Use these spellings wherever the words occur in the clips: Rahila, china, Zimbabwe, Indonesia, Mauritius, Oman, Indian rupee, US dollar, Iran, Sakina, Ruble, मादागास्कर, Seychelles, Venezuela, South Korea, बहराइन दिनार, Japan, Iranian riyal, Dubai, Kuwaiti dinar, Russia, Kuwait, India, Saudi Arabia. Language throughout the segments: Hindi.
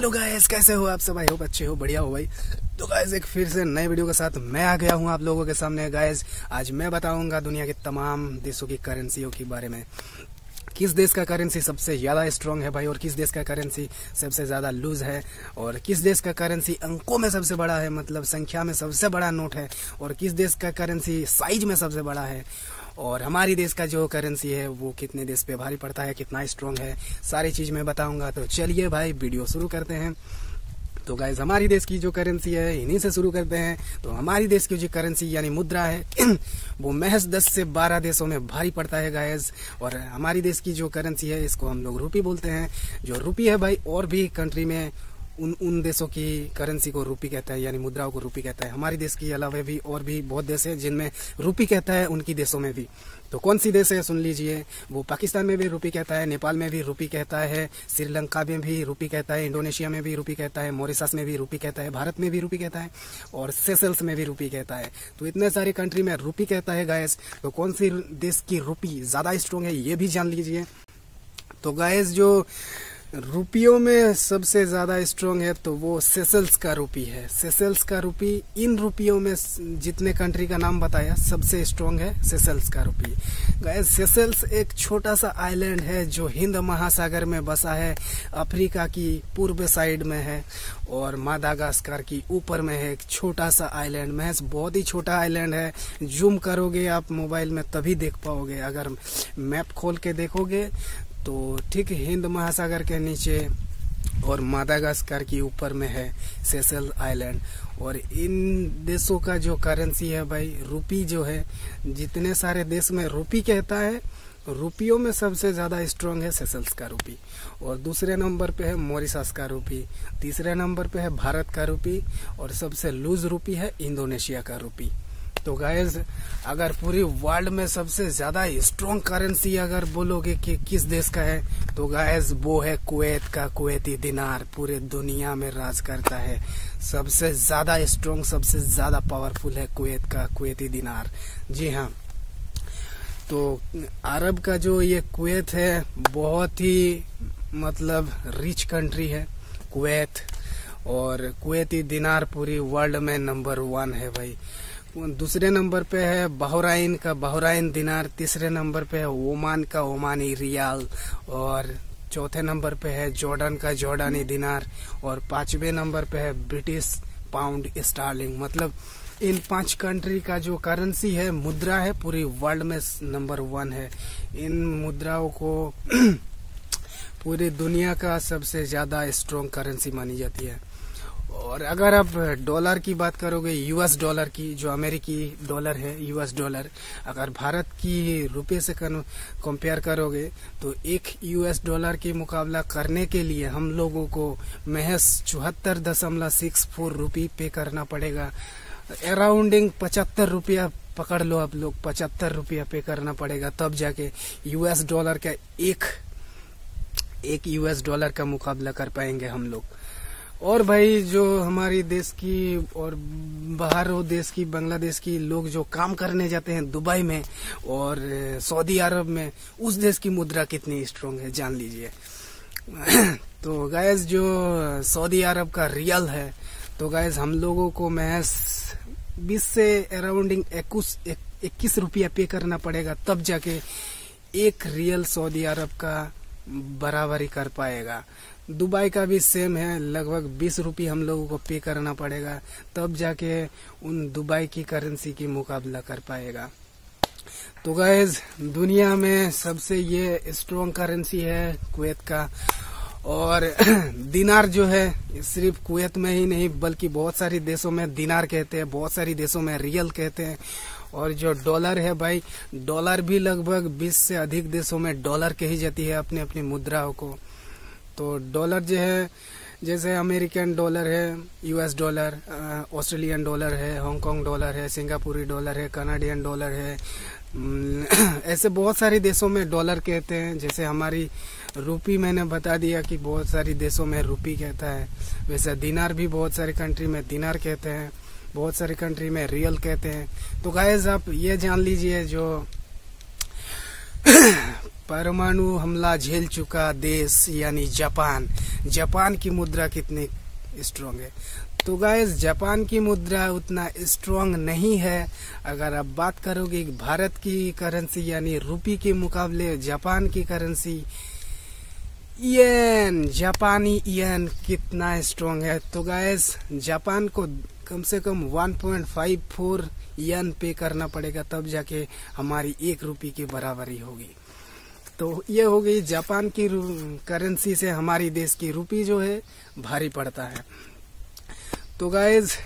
हेलो गाइस, कैसे हो आप सब? आई होप अच्छे हो, बढ़िया हो भाई। तो गाइस एक फिर से नए वीडियो के साथ मैं आ गया हूँ आप लोगों के सामने। गाइस आज मैं बताऊंगा दुनिया के तमाम देशों की करेंसियों के बारे में, किस देश का करेंसी सबसे ज़्यादा स्ट्रांग है भाई, और किस देश का करेंसी सबसे ज़्यादा लूज है, और किस देश का करेंसी अंकों में सबसे बड़ा है, मतलब संख्या में सबसे बड़ा नोट है, और किस देश का करेंसी साइज में सबसे बड़ा है, और हमारी देश का जो करेंसी है वो कितने देश पे भारी पड़ता है, कितना स्ट्रांग है, सारी चीज़ मैं बताऊंगा। तो चलिए भाई वीडियो शुरू करते हैं। तो गाइज हमारी देश की जो करेंसी है इन्हीं से शुरू करते हैं। तो हमारी देश की जो करेंसी यानी मुद्रा है वो महज 10 से 12 देशों में भारी पड़ता है गाइज। और हमारी देश की जो करेंसी है इसको हम लोग रूपी बोलते हैं। जो रूपी है भाई, और भी कंट्री में उन देशों की करेंसी को रूपी कहता है, यानी मुद्राओं को रूपी कहता है। हमारी देश के अलावा भी और भी बहुत देश है जिनमें रूपी कहता है, उनकी देशों में भी। तो कौन सी देश है सुन लीजिए, वो पाकिस्तान में भी रूपी कहता है, नेपाल में भी रूपी कहता है, श्रीलंका में भी रूपी कहता है, इंडोनेशिया में भी रूपी कहता है, मॉरिशस में भी रूपी कहता है, भारत में भी रूपी कहता है, और सेशेल्स में भी रूपी कहता है। तो इतने सारे कंट्री में रूपी कहता है गाइस। तो कौन सी देश की रूपी ज़्यादा स्ट्रांग है ये भी जान लीजिए। तो गाइस जो रुपयों में सबसे ज़्यादा स्ट्रांग है तो वो सेशेल्स का रूपी है। सेशेल्स का रूपी इन रुपयों में जितने कंट्री का नाम बताया सबसे स्ट्रांग है सेशेल्स का रूपी। गाइस सेशेल्स एक छोटा सा आइलैंड है जो हिंद महासागर में बसा है, अफ्रीका की पूर्व साइड में है और मादागास्कर की ऊपर में है। एक छोटा सा आइलैंड, महज बहुत ही छोटा आइलैंड है। जूम करोगे आप मोबाइल में तभी देख पाओगे, अगर मैप खोल के देखोगे तो ठीक हिंद महासागर के नीचे और मादागास्कर की ऊपर में है सेशेल आइलैंड। और इन देशों का जो करेंसी है भाई रूपी जो है, जितने सारे देश में रूपी कहता है, रुपयों में सबसे ज़्यादा स्ट्रांग है सेशेल्स का रूपी, और दूसरे नंबर पे है मॉरिशस का रूपी, तीसरे नंबर पे है भारत का रूपी, और सबसे लूज रूपी है इंडोनेशिया का रूपी। तो गाइज अगर पूरी वर्ल्ड में सबसे ज़्यादा स्ट्रॉन्ग करेंसी अगर बोलोगे कि किस देश का है तो गाइज वो है कुवैत का कुवैती दिनार। पूरे दुनिया में राज करता है, सबसे ज़्यादा स्ट्रॉन्ग, सबसे ज़्यादा पावरफुल है कुवैत का कुवैती दिनार। जी हाँ, तो अरब का जो ये कुवैत है बहुत ही मतलब रिच कंट्री है कुवैत, और कुवैती दिनार पूरी वर्ल्ड में नंबर 1 है भाई। दूसरे नंबर पे है बहराइन का बहराइन दिनार, तीसरे नंबर पे है ओमान का ओमानी रियाल, और चौथे नंबर पे है जॉर्डन का जॉर्डानी दिनार, और पांचवें नंबर पे है ब्रिटिश पाउंड स्टर्लिंग। मतलब इन 5 कंट्री का जो करेंसी है मुद्रा है पूरी वर्ल्ड में नंबर 1 है। इन मुद्राओं को पूरी दुनिया का सबसे ज़्यादा स्ट्रॉन्ग करेंसी मानी जाती है। और अगर आप डॉलर की बात करोगे, यूएस डॉलर की, जो अमेरिकी डॉलर है यूएस डॉलर, अगर भारत की रुपए से कंपेयर करोगे तो एक यूएस डॉलर के मुकाबला करने के लिए हम लोगों को महज 74.64 रुपये पे करना पड़ेगा। अराउंडिंग 75 रुपया पकड़ लो आप लोग, 75 रुपया पे करना पड़ेगा, तब जाके यूएस डॉलर का एक यूएस डॉलर का मुकाबला कर पाएंगे हम लोग। और भाई जो हमारी देश की और बाहरों देश की, बांग्लादेश की लोग जो काम करने जाते हैं दुबई में और सऊदी अरब में, उस देश की मुद्रा कितनी स्ट्रांग है जान लीजिए। तो गाइस जो सऊदी अरब का रियल है तो गाइस हम लोगों को महज 20 से अराउंडिंग 21 रुपया पे करना पड़ेगा, तब जाके एक रियल सऊदी अरब का बराबरी कर पाएगा। दुबई का भी सेम है, लगभग 20 रुपये हम लोगों को पे करना पड़ेगा, तब जाके उन दुबई की करेंसी की मुकाबला कर पाएगा। तो गाइस दुनिया में सबसे ये स्ट्रॉन्ग करेंसी है कुवैत का। और दिनार जो है सिर्फ कुवैत में ही नहीं बल्कि बहुत सारे देशों में दिनार कहते हैं, बहुत सारे देशों में रियल कहते हैं। और जो डॉलर है भाई, डॉलर भी लगभग 20 से अधिक देशों में डॉलर कही जाती है अपने अपनी मुद्राओं को। तो डॉलर जो है, जैसे अमेरिकन डॉलर है, यूएस डॉलर, ऑस्ट्रेलियन डॉलर है, हांगकांग डॉलर है, सिंगापुरी डॉलर है, कनाडियन डॉलर है, ऐसे बहुत सारे देशों में डॉलर कहते हैं। जैसे हमारी रूपी मैंने बता दिया कि बहुत सारे देशों में रूपी कहता है, वैसे दिनार भी बहुत सारे कंट्री में दिनार कहते हैं, बहुत सारे कंट्री में रियल कहते हैं। तो गाइस आप ये जान लीजिए, जो परमाणु हमला झेल चुका देश यानी जापान, जापान की मुद्रा कितनी स्ट्रांग है। तो गाइस जापान की मुद्रा उतना स्ट्रांग नहीं है। अगर आप बात करोगे भारत की करेंसी यानी रूपी के मुकाबले जापान की करेंसी येन, जापानी येन कितना स्ट्रांग है, तो गाइस जापान को कम से कम 1.54 येन पे करना पड़ेगा तब जाके हमारी 1 रुपये की बराबरी होगी। तो ये हो गई जापान की करेंसी से हमारी देश की रूपी जो है भारी पड़ता है। तो गाइज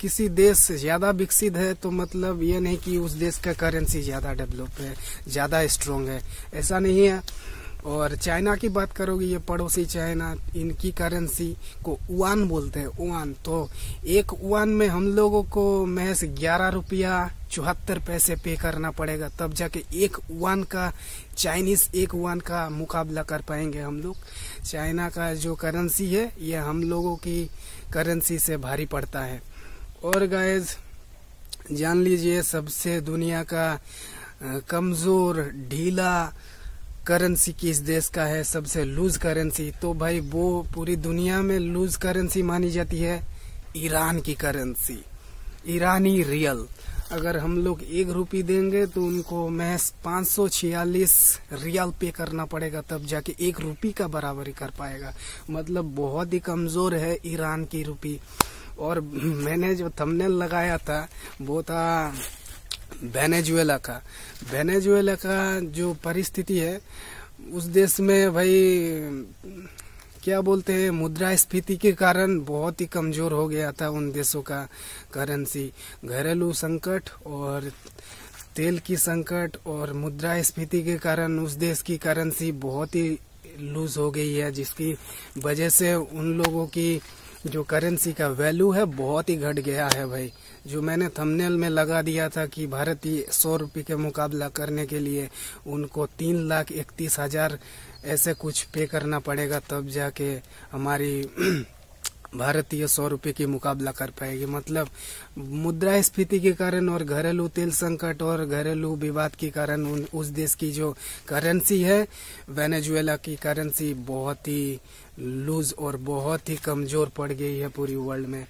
किसी देश ज्यादा विकसित है तो मतलब ये नहीं कि उस देश का करेंसी ज्यादा डेवलप है, ज्यादा स्ट्रांग है, ऐसा नहीं है। और चाइना की बात करोगे ये पड़ोसी चाइना, इनकी करेंसी को वान बोलते हैं, वान। तो एक वान में हम लोगों को महज 11 रुपया 74 पैसे पे करना पड़ेगा तब जाके एक वान का मुकाबला कर पाएंगे हम लोग। चाइना का जो करेंसी है ये हम लोगों की करेंसी से भारी पड़ता है। और गाइस जान लीजिए सबसे दुनिया का कमजोर ढीला करेंसी किस देश का है, सबसे लूज करेंसी, तो भाई वो पूरी दुनिया में लूज करेंसी मानी जाती है ईरान की करेंसी, ईरानी रियल। अगर हम लोग 1 रुपये देंगे तो उनको महज 546 रियल पे करना पड़ेगा तब जाके 1 रुपये का बराबरी कर पाएगा। मतलब बहुत ही कमजोर है ईरान की रूपी। और मैंने जो थंबनेल लगाया था वो था वेनेजुएला का। वेनेजुएला का जो परिस्थिति है उस देश में भाई क्या बोलते हैं, मुद्रास्फीति के कारण बहुत ही कमजोर हो गया था उन देशों का करेंसी। घरेलू संकट और तेल की संकट और मुद्रास्फीति के कारण उस देश की करेंसी बहुत ही लूज हो गई है, जिसकी वजह से उन लोगों की जो करेंसी का वैल्यू है बहुत ही घट गया है भाई। जो मैंने थंबनेल में लगा दिया था कि भारतीय 100 रुपये के मुकाबला करने के लिए उनको 3,31,000 ऐसे कुछ पे करना पड़ेगा तब जाके हमारी भारतीय 100 रुपये की मुकाबला कर पाएगी। मतलब मुद्रास्फीति के कारण और घरेलू तेल संकट और घरेलू विवाद के कारण उस देश की जो करेंसी है वेनेजुएला की करेंसी बहुत ही लूज और बहुत ही कमजोर पड़ गई है पूरी वर्ल्ड में।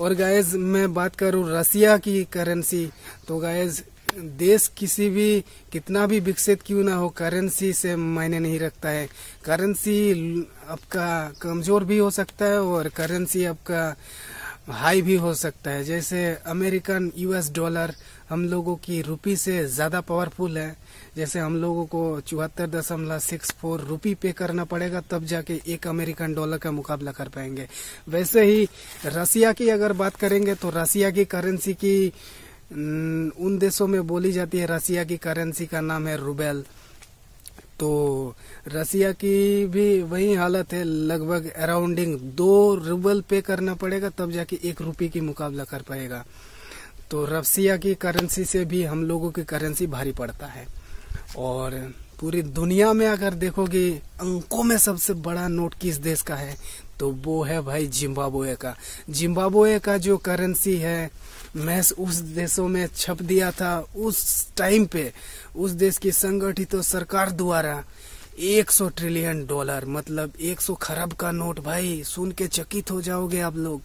और गाइस मैं बात करूं रसिया की करेंसी, तो गाइस देश किसी भी कितना भी विकसित क्यों ना हो करेंसी से मायने नहीं रखता है। करेंसी आपका कमजोर भी हो सकता है और करेंसी आपका हाई भी हो सकता है। जैसे अमेरिकन US डॉलर हम लोगों की रुपी से ज़्यादा पावरफुल है। जैसे हम लोगों को 74.64 रुपये पे करना पड़ेगा तब जाके 1 अमेरिकन डॉलर का मुकाबला कर पाएंगे। वैसे ही रसिया की अगर बात करेंगे तो रसिया की करेंसी की उन देशों में बोली जाती है, रसिया की करेंसी का नाम है रूबेल। तो रसिया की भी वही हालत है, लगभग अराउंडिंग 2 रूबल पे करना पड़ेगा तब जाके 1 रुपये की मुकाबला कर पाएगा। तो रसिया की करेंसी से भी हम लोगों की करेंसी भारी पड़ता है। और पूरी दुनिया में अगर देखोगे अंकों में सबसे बड़ा नोट किस देश का है तो वो है भाई जिम्बाब्वे का। जिम्बाब्वे का जो करेंसी है महज उस देशों में छप दिया था उस टाइम पे उस देश की संगठित सरकार द्वारा 100 ट्रिलियन डॉलर, मतलब 100 खरब का नोट। भाई सुन के चकित हो जाओगे आप लोग,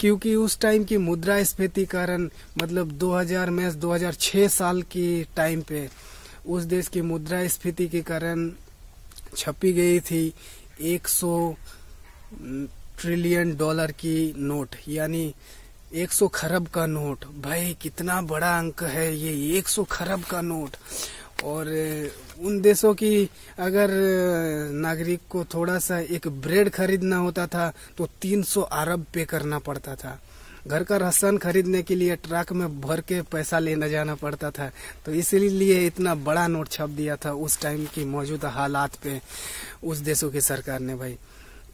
क्योंकि उस टाइम की मुद्रास्फीति कारण मतलब 2006 साल की टाइम पे उस देश की मुद्रास्फीति के कारण छपी गई थी 100 ट्रिलियन डॉलर की नोट यानी 100 खरब का नोट। भाई कितना बड़ा अंक है ये 100 खरब का नोट। और उन देशों की अगर नागरिक को थोड़ा सा एक ब्रेड खरीदना होता था तो 300 अरब पे करना पड़ता था। घर का राशन खरीदने के लिए ट्रक में भर के पैसा लेना जाना पड़ता था। तो इसलिए इतना बड़ा नोट छाप दिया था उस टाइम की मौजूदा हालात पे उस देशों की सरकार ने भाई।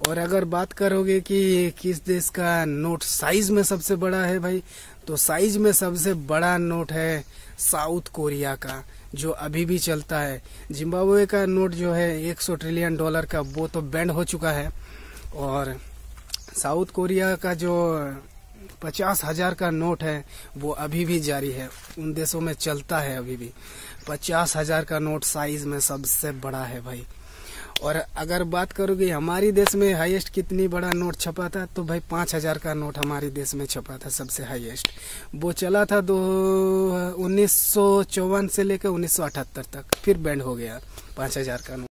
और अगर बात करोगे कि किस देश का नोट साइज में सबसे बड़ा है भाई, तो साइज में सबसे बड़ा नोट है साउथ कोरिया का जो अभी भी चलता है। जिम्बाब्वे का नोट जो है 100 ट्रिलियन डॉलर का वो तो बैंड हो चुका है और साउथ कोरिया का जो 50,000 का नोट है वो अभी भी जारी है, उन देशों में चलता है अभी भी। 50,000 का नोट साइज में सबसे बड़ा है भाई। और अगर बात करोगे हमारी देश में हाईएस्ट कितनी बड़ा नोट छपा था, तो भाई 5000 का नोट हमारी देश में छपा था सबसे हाईएस्ट। वो चला था 1954 से लेकर 1978 तक, फिर बैंड हो गया 5000 का नोट।